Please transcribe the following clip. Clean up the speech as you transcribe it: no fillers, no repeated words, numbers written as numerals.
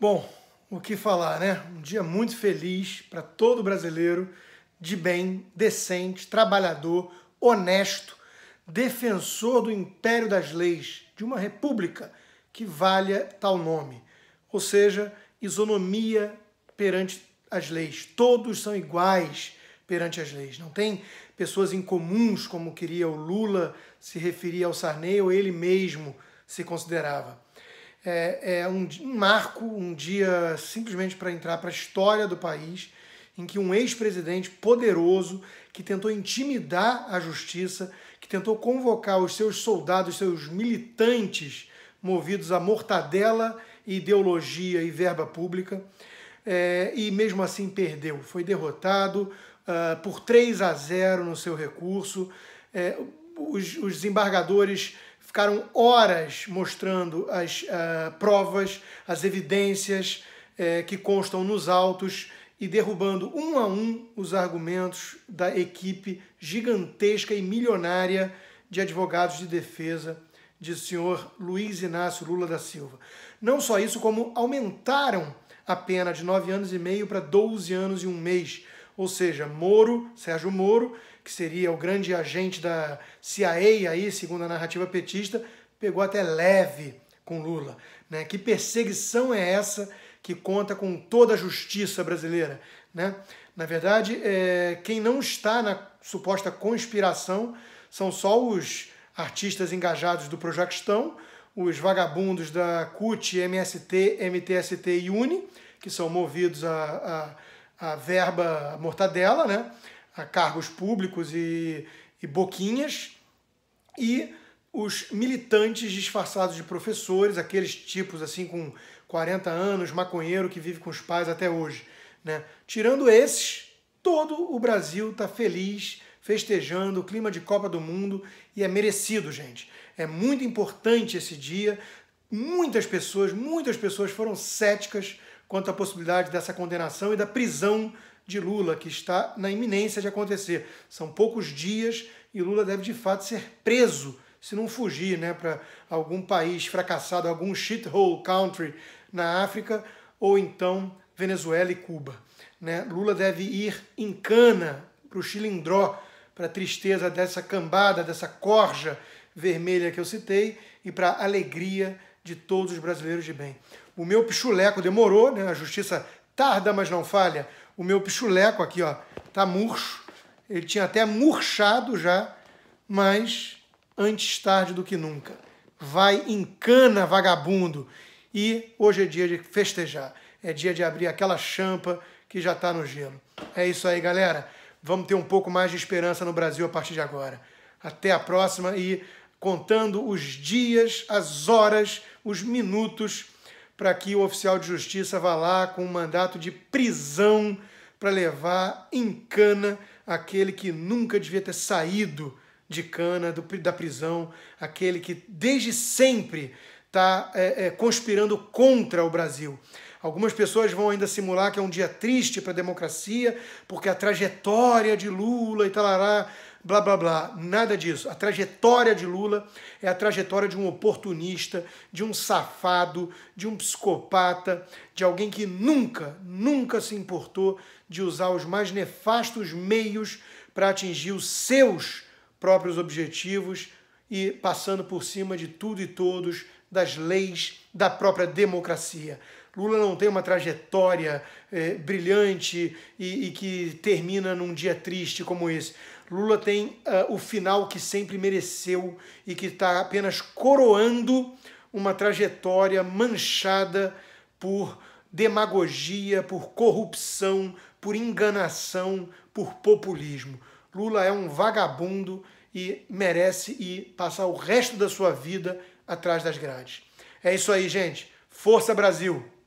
Bom, o que falar, né? Um dia muito feliz para todo brasileiro, de bem, decente, trabalhador, honesto, defensor do império das leis, de uma república que valha tal nome. Ou seja, isonomia perante as leis. Todos são iguais perante as leis. Não tem pessoas incomuns, como queria o Lula se referir ao Sarney, ou ele mesmo se considerava. É um marco, um dia simplesmente para entrar para a história do país, em que um ex-presidente poderoso, que tentou intimidar a justiça, que tentou convocar os seus soldados, seus militantes, movidos a mortadela, ideologia e verba pública, e mesmo assim perdeu. Foi derrotado por 3-0 no seu recurso. Os desembargadores ficaram horas mostrando as provas, as evidências que constam nos autos e derrubando um a um os argumentos da equipe gigantesca e milionária de advogados de defesa de senhor Luiz Inácio Lula da Silva. Não só isso, como aumentaram a pena de 9,5 anos para 12 anos e 1 mês. Ou seja, Moro, Sérgio Moro, que seria o grande agente da CIA, aí, segundo a narrativa petista, pegou até leve com Lula, né? Que perseguição é essa que conta com toda a justiça brasileira, né? Na verdade, quem não está na suposta conspiração são só os artistas engajados do Projaquistão, os vagabundos da CUT, MST, MTST e UNE, que são movidos a verba mortadela, né? A cargos públicos e boquinhas, e os militantes disfarçados de professores, aqueles tipos assim com 40 anos, maconheiro que vive com os pais até hoje, né? Tirando esses, todo o Brasil está feliz, festejando o clima de Copa do Mundo, e é merecido, gente. É muito importante esse dia. Muitas pessoas foram céticas quanto à possibilidade dessa condenação e da prisão de Lula, que está na iminência de acontecer. São poucos dias e Lula deve, de fato, ser preso, se não fugir, né, para algum país fracassado, algum shithole country na África, ou então Venezuela e Cuba, né? Lula deve ir em cana para o Chilindró, para a tristeza dessa cambada, dessa corja vermelha que eu citei, e para a alegria de todos os brasileiros de bem. O meu pichuleco demorou, né? A justiça tarda, mas não falha. O meu pichuleco aqui, ó, tá murcho. Ele tinha até murchado já, mas antes tarde do que nunca. Vai em cana, vagabundo. E hoje é dia de festejar. É dia de abrir aquela champa que já tá no gelo. É isso aí, galera. Vamos ter um pouco mais de esperança no Brasil a partir de agora. Até a próxima, e contando os dias, as horas, os minutos, para que o oficial de justiça vá lá com um mandato de prisão para levar em cana aquele que nunca devia ter saído de cana, da prisão, aquele que desde sempre está conspirando contra o Brasil. Algumas pessoas vão ainda simular que é um dia triste para a democracia, porque a trajetória de Lula e talará, blá, blá, blá. Nada disso. A trajetória de Lula é a trajetória de um oportunista, de um safado, de um psicopata, de alguém que nunca, nunca se importou de usar os mais nefastos meios para atingir os seus próprios objetivos, e passando por cima de tudo e todos, das leis, da própria democracia. Lula não tem uma trajetória brilhante e que termina num dia triste como esse. Lula tem o final que sempre mereceu e que está apenas coroando uma trajetória manchada por demagogia, por corrupção, por enganação, por populismo. Lula é um vagabundo e merece ir passar o resto da sua vida atrás das grades. É isso aí, gente. Força, Brasil!